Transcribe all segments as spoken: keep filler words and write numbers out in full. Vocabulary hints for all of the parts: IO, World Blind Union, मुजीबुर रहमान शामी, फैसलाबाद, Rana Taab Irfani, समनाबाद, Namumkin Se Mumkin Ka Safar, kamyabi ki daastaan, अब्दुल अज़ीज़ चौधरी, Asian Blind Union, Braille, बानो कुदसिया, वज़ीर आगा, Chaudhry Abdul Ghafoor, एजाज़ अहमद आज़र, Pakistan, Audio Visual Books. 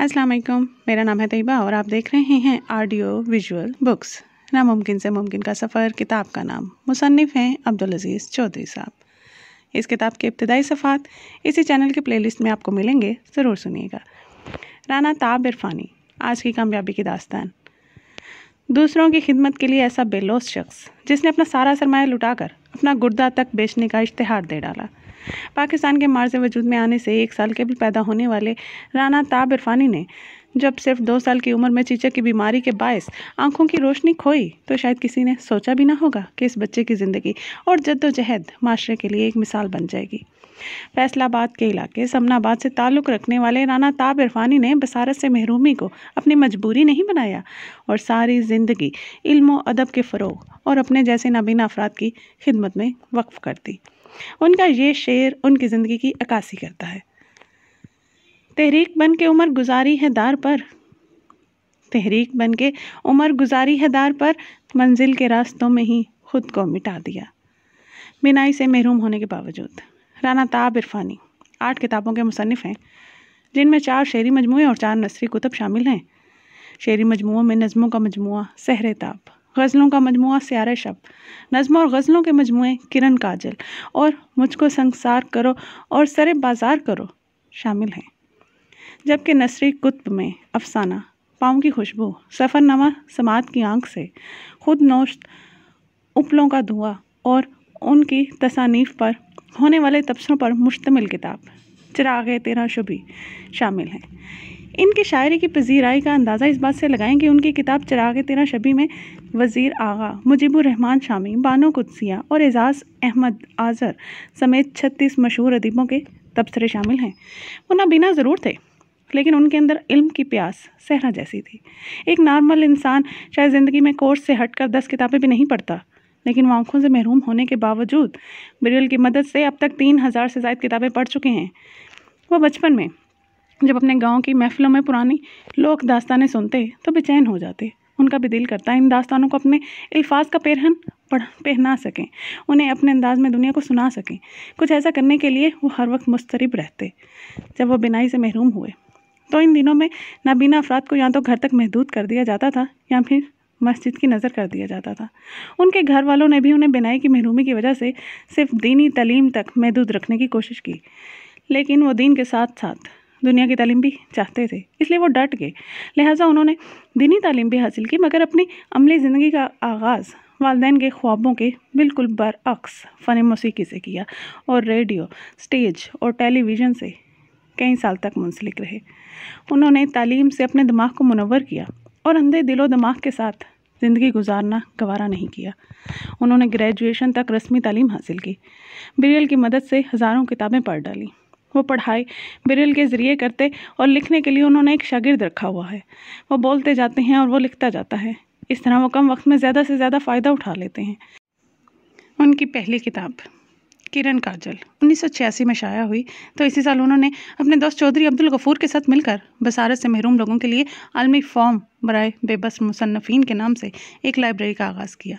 अस्सलाम वालेकुम, मेरा नाम है तैयबा और आप देख रहे हैं ऑडियो विजुअल बुक्स। नामुमकिन से मुमकिन का सफ़र किताब का नाम। मुसन्निफ़ हैं अब्दुल अज़ीज़ चौधरी साहब। इस किताब के इब्तदाई सफ़ात इसी चैनल के प्लेलिस्ट में आपको मिलेंगे, ज़रूर सुनिएगा। राना ताब इरफानी, आज की कामयाबी की दास्तान। दूसरों की खिदमत के लिए ऐसा बेलोस शख्स जिसने अपना सारा सरमाया लुटाकर अपना गुर्दा तक बेचने का इश्तिहार दे डाला। पाकिस्तान के मार्ज़ वजूद में आने से एक साल के भी पैदा होने वाले राना ताब इरफानी ने जब सिर्फ दो साल की उम्र में चीचक की बीमारी के बायस आंखों की रोशनी खोई तो शायद किसी ने सोचा भी ना होगा कि इस बच्चे की ज़िंदगी और जद्दोजहद माशरे के लिए एक मिसाल बन जाएगी। फैसलाबाद के इलाके समनाबाद से ताल्लुक़ रखने वाले राना ताब इरफानी ने बसारत से महरूमी को अपनी मजबूरी नहीं बनाया और सारी ज़िंदगी इल्म और अदब के फ़रोग और अपने जैसे नाबीना अफराद की खिदमत में वक्फ़ कर दी। उनका ये शेर उनकी ज़िंदगी की अक्कासी करता है। तहरीक बन के उम्र गुजारी है दार पर, तहरीक बन के उम्र गुजारी है दार पर, मंजिल के रास्तों में ही खुद को मिटा दिया। बिनाई से महरूम होने के बावजूद राना ताब इरफानी आठ किताबों के मुसन्निफ़ हैं, जिनमें चार शेरी मजमूए और चार नसरी कुतब शामिल हैं। शेरी मजमूओं में नज़मों का मजमूआ सहरे ताब, गज़लों का मजमूआ स्यारे शब, नज़मों और गज़लों के मजमूए किरण काजल और मुझको संसार करो और सरे बाजार करो शामिल हैं, जबकि नसरी कुतब में अफसाना, पाँव की खुशबू, सफ़रनामा समात की आंख से, खुद नोश्त, उपलों का धुआं और उनकी तसानीफ़ पर होने वाले तबसरों पर मुश्तमिल किताब चिरागे तेरा शुबी शामिल हैं। इनकी शायरी की पजीराई का अंदाज़ा इस बात से लगाएं कि उनकी किताब चिरागे तेरा शबी में वज़ीर आगा, मुजीबुर रहमान शामी, बानो कुदसिया और एजाज़ अहमद आज़र समेत छत्तीस मशहूर अदीबों के तबसरे शामिल हैं। वो नाबीना ज़रूर थे, लेकिन उनके अंदर इल्म की प्यास सहरा जैसी थी। एक नॉर्मल इंसान शायद ज़िंदगी में कोर्स से हटकर दस किताबें भी नहीं पढ़ता, लेकिन वो आँखों से महरूम होने के बावजूद ब्रेल की मदद से अब तक तीन हज़ार से ज़ायद किताबें पढ़ चुके हैं। वह बचपन में जब अपने गांव की महफ़िलों में पुरानी लोक दास्तानें सुनते तो बेचैन हो जाते। उनका भी दिल करता इन दास्तानों को अपने अल्फाज का पेरहन पहना सकें, उन्हें अपने अंदाज में दुनिया को सुना सकें। कुछ ऐसा करने के लिए वो हर वक्त मुस्तरब रहते। जब वो बिनाई से महरूम हुए तो इन दिनों में नाबीना अफराद को या तो घर तक महदूद कर दिया जाता था या फिर मस्जिद की नज़र कर दिया जाता था। उनके घर वालों ने भी उन्हें बिनाई की महरूमी की वजह से सिर्फ दीनी तलीम तक महदूद रखने की कोशिश की, लेकिन वो दीन के साथ साथ दुनिया की तालीम भी चाहते थे, इसलिए वो डट गए। लिहाजा उन्होंने दीनी तालीम भी हासिल की, मगर अपनी अमली ज़िंदगी का आगाज़ वालदैन के ख्वाबों के बिल्कुल बरअक्स फ़न मौसीकी से किया और रेडियो, स्टेज और टेलीविज़न से कई साल तक मुंसलिक रहे। उन्होंने तालीम से अपने दिमाग को मुनव्वर किया और अंधे दिलो दिमाग के साथ ज़िंदगी गुजारना गवारा नहीं किया। उन्होंने ग्रेजुएशन तक रस्मी तालीम हासिल की, ब्रेल की मदद से हज़ारों किताबें पढ़ डाली। वो पढ़ाई ब्रेल के ज़रिए करते और लिखने के लिए उन्होंने एक शागिर्द रखा हुआ है। वो बोलते जाते हैं और वो लिखता जाता है। इस तरह वो कम वक्त में ज़्यादा से ज़्यादा फ़ायदा उठा लेते हैं। उनकी पहली किताब किरण काजल उन्नीस सौ छियासी में शाया हुई, तो इसी साल उन्होंने अपने दोस्त चौधरी अब्दुल गफ़ूर के साथ मिलकर बसारत से महरूम लोगों के लिए आलमी फॉर्म बराए बेबस मुसन्नफीन के नाम से एक लाइब्रेरी का आगाज़ किया।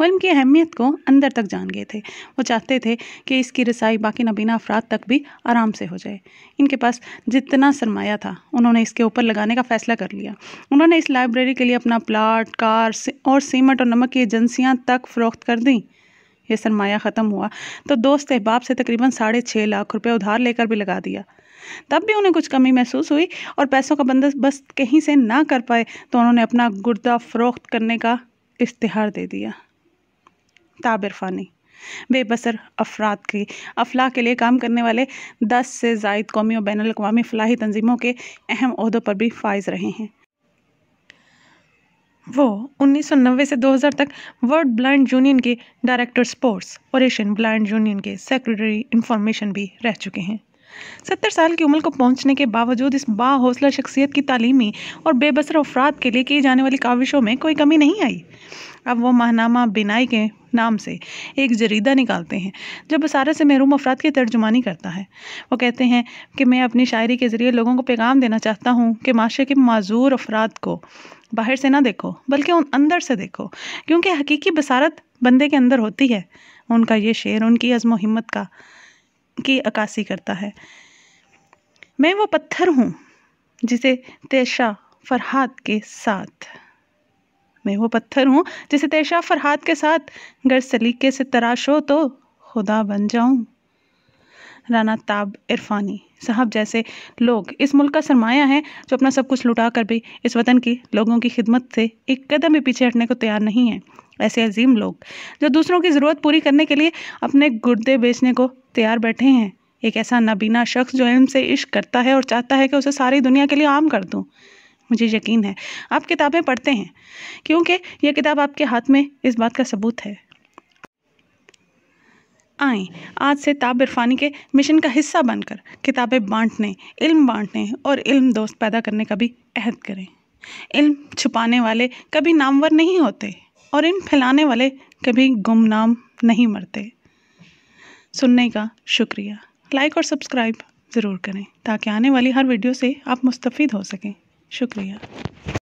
वो इल्म की अहमियत को अंदर तक जान गए थे। वो चाहते थे कि इसकी रसाई बाकी नाबीना अफराद तक भी आराम से हो जाए। इनके पास जितना सरमाया था उन्होंने इसके ऊपर लगाने का फ़ैसला कर लिया। उन्होंने इस लाइब्रेरी के लिए अपना प्लाट, कार और सीमेंट और नमक की एजेंसियाँ तक फ़रोख्त कर दी। ये सरमाया ख़त्म हुआ तो दोस्त अहबाब से तकरीबन साढ़े छः लाख रुपये उधार लेकर भी लगा दिया। तब भी उन्हें कुछ कमी महसूस हुई और पैसों का बंदोबस्त कहीं से ना कर पाए तो उन्होंने अपना गुर्दा फ़रोख्त करने का इश्तिहार दे दिया। ताब इरफानी बेबसर अफराद की अफलाह के लिए काम करने वाले दस से ज़ायद कौमी और बैनुल अक़वामी फलाही तंजीमों के अहम ओहदों पर भी फाइज़ रहे हैं। वो उन्नीस सौ नब्बे से दो हज़ार तक वर्ल्ड ब्लाइंड यूनियन के डायरेक्टर स्पोर्ट्स और एशियन ब्लाइंड यूनियन के सेक्रेटरी इंफॉर्मेशन भी रह चुके हैं। सत्तर साल की उम्र को पहुंचने के बावजूद इस बाहौसला शख्सियत की तालीमी और बेबसर अफराद के लिए की जाने वाली काविशों में कोई कमी नहीं आई। अब वो माहनामा बिनाई के नाम से एक जरीदा निकालते हैं जो बसारत से महरूम अफराद की तर्जुमानी करता है। वो कहते हैं कि मैं अपनी शायरी के ज़रिए लोगों को पैगाम देना चाहता हूँ कि माशरे के माजूर अफराद को बाहर से ना देखो, बल्कि उन अंदर से देखो, क्योंकि हकीकी बसारत बंदे के अंदर होती है। उनका ये शेर उनकी अज़्म हिम्मत का की अक्कासी करता है। मैं वो पत्थर हूँ जिसे तैशा फरहाद के साथ, मैं वो पत्थर हूँ जिसे तैशा फरहाद के साथ गर सलीके से तराशो तो खुदा बन जाऊँ। राना ताब इरफानी साहब जैसे लोग इस मुल्क का सरमाया है जो अपना सब कुछ लुटा कर भी इस वतन के लोगों की खिदमत से एक कदम भी पीछे हटने को तैयार नहीं है। ऐसे अजीम लोग जो दूसरों की ज़रूरत पूरी करने के लिए अपने गुर्दे बेचने को तैयार बैठे हैं। एक ऐसा नाबीना शख्स जो इल्म से इश्क करता है और चाहता है कि उसे सारी दुनिया के लिए आम कर दूँ। मुझे यकीन है आप किताबें पढ़ते हैं, क्योंकि यह किताब आपके हाथ में इस बात का सबूत है। आएँ आज से ताब इरफानी के मिशन का हिस्सा बनकर किताबें बांटने, इल्म बांटने और इल्म दोस्त पैदा करने का भी अहद करें। इल्म छुपाने वाले कभी नामवर नहीं होते और इल्म फैलाने वाले कभी गुमनाम नहीं मरते। सुनने का शुक्रिया। लाइक और सब्सक्राइब ज़रूर करें ताकि आने वाली हर वीडियो से आप मुस्तफ़ीद हो सकें। शुक्रिया।